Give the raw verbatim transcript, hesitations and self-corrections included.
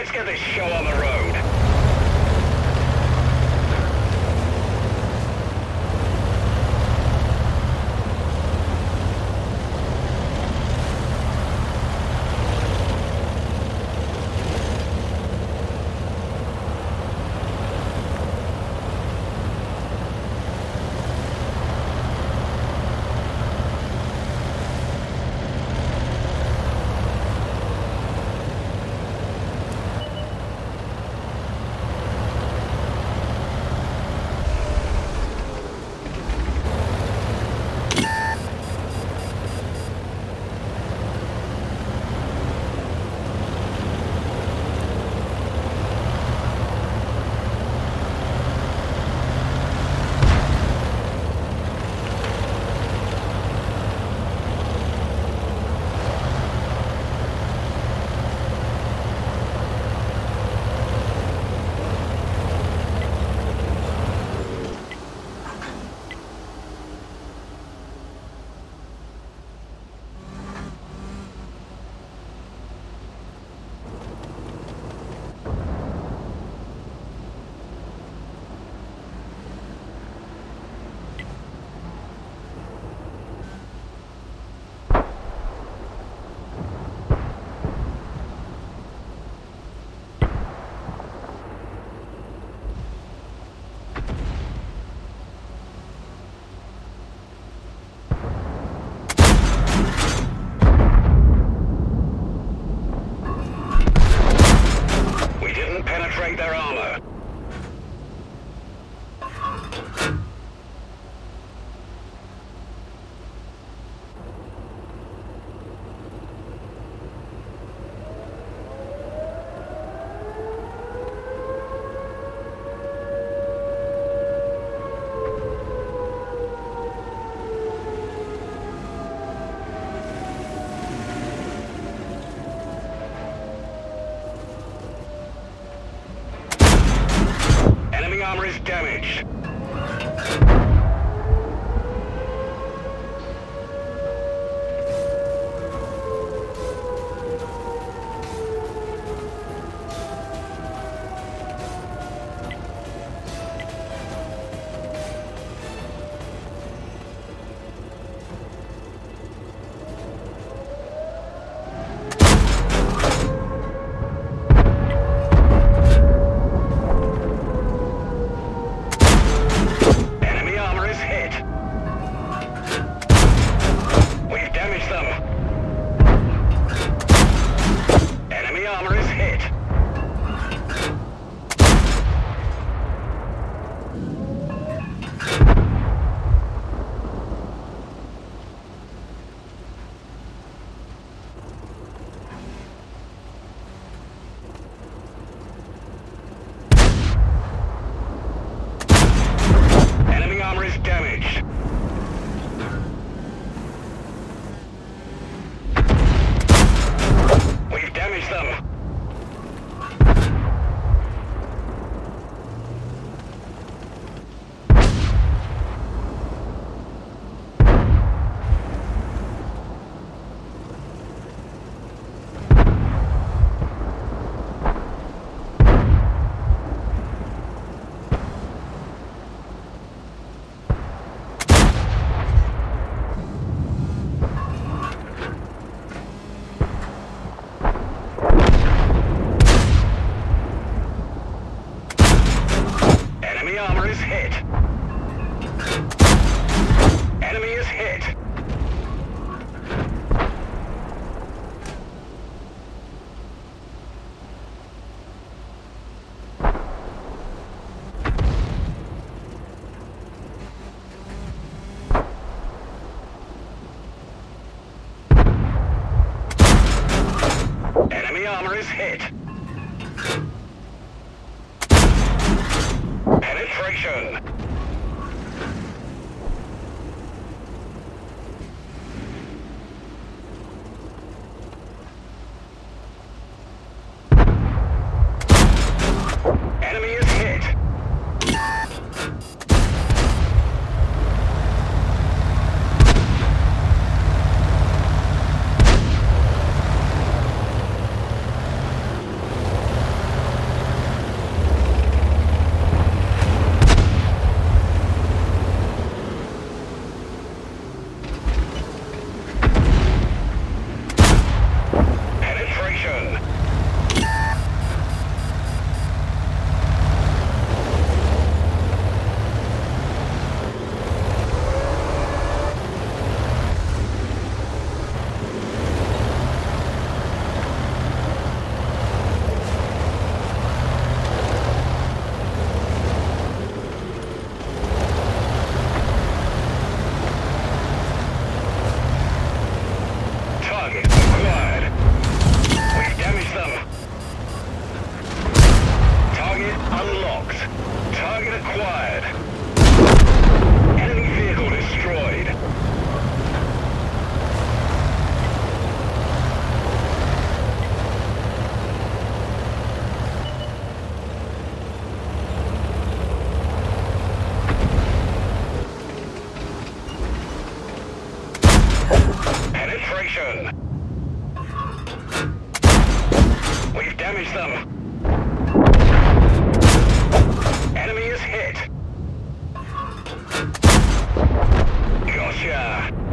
Let's get this show on the road. Their armor. Armor is damaged. Armor is hit. Penetration. Enemy is hit. Target acquired. Enemy vehicle destroyed. Penetration. We've damaged them. Enemy is hit. Gotcha.